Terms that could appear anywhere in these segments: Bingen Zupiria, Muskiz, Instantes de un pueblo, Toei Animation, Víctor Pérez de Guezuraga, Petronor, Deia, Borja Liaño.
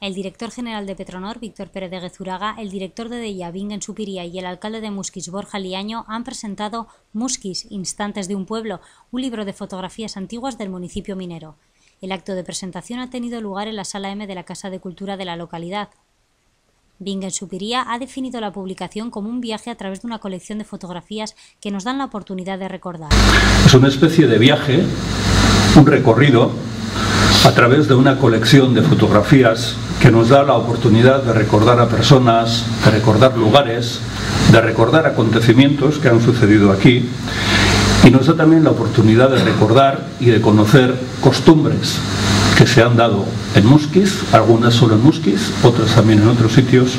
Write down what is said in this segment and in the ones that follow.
el director general de Petronor, Víctor Pérez de Guezuraga, el director de Deia, Bingen Zupiria, y el alcalde de Muskiz, Borja Liaño, han presentado Muskiz, Instantes de un pueblo, un libro de fotografías antiguas del municipio minero. El acto de presentación ha tenido lugar en la Sala M de la Casa de Cultura de la localidad. Bingen Zupiria ha definido la publicación como un viaje a través de una colección de fotografías que nos dan la oportunidad de recordar. Es una especie de viaje, un recorrido a través de una colección de fotografías que nos da la oportunidad de recordar a personas, de recordar lugares, de recordar acontecimientos que han sucedido aquí, y nos da también la oportunidad de recordar y de conocer costumbres que se han dado en Muskiz, algunas solo en Muskiz, otras también en otros sitios,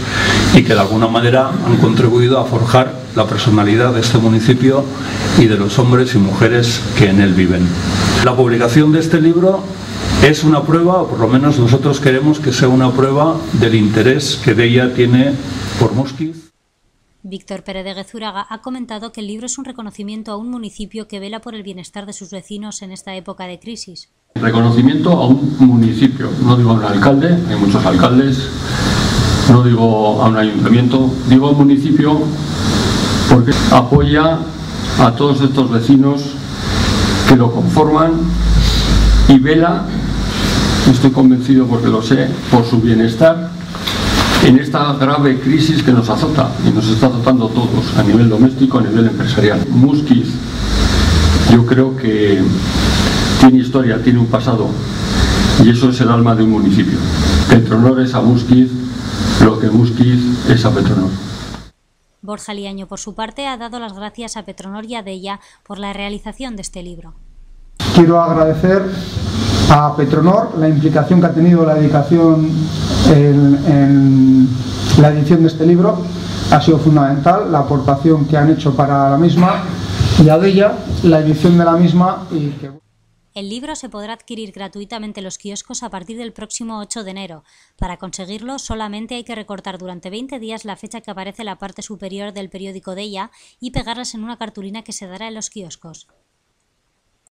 y que de alguna manera han contribuido a forjar la personalidad de este municipio y de los hombres y mujeres que en él viven. La publicación de este libro es una prueba, o por lo menos nosotros queremos que sea una prueba del interés que Deia tiene por Muskiz. Víctor Pérez de Guezuraga ha comentado que el libro es un reconocimiento a un municipio que vela por el bienestar de sus vecinos en esta época de crisis. Reconocimiento a un municipio, no digo a un alcalde, hay muchos alcaldes, no digo a un ayuntamiento, digo a un municipio porque apoya a todos estos vecinos que lo conforman y vela, estoy convencido porque lo sé, por su bienestar en esta grave crisis que nos azota y nos está azotando todos a nivel doméstico, a nivel empresarial. Muskiz, yo creo que tiene historia, tiene un pasado y eso es el alma de un municipio. Petronor es a Muskiz lo que Muskiz es a Petronor. Borja Liaño, por su parte, ha dado las gracias a Petronor y a Deia por la realización de este libro. Quiero agradecer a Petronor la implicación que ha tenido, la dedicación en la edición de este libro, ha sido fundamental, la aportación que han hecho para la misma, y a Deia la edición de la misma. El libro se podrá adquirir gratuitamente en los kioscos a partir del próximo 8 de enero. Para conseguirlo solamente hay que recortar durante 20 días la fecha que aparece en la parte superior del periódico Deia y pegarlas en una cartulina que se dará en los kioscos.